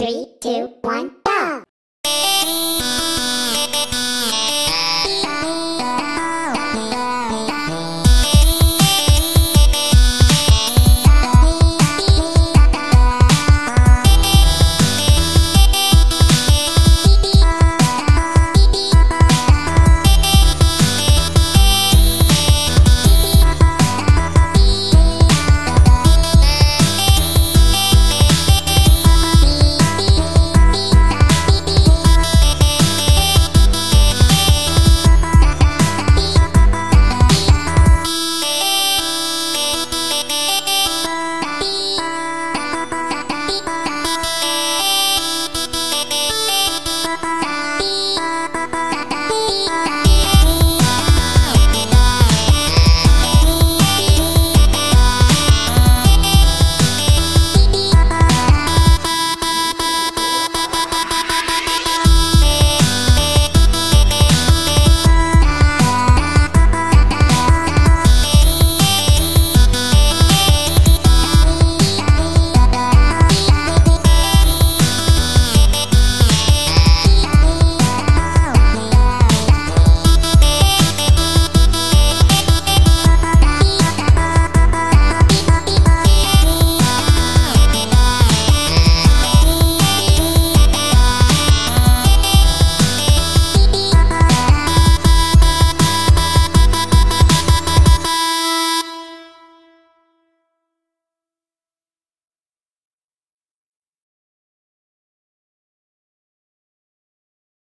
3, 2, 1.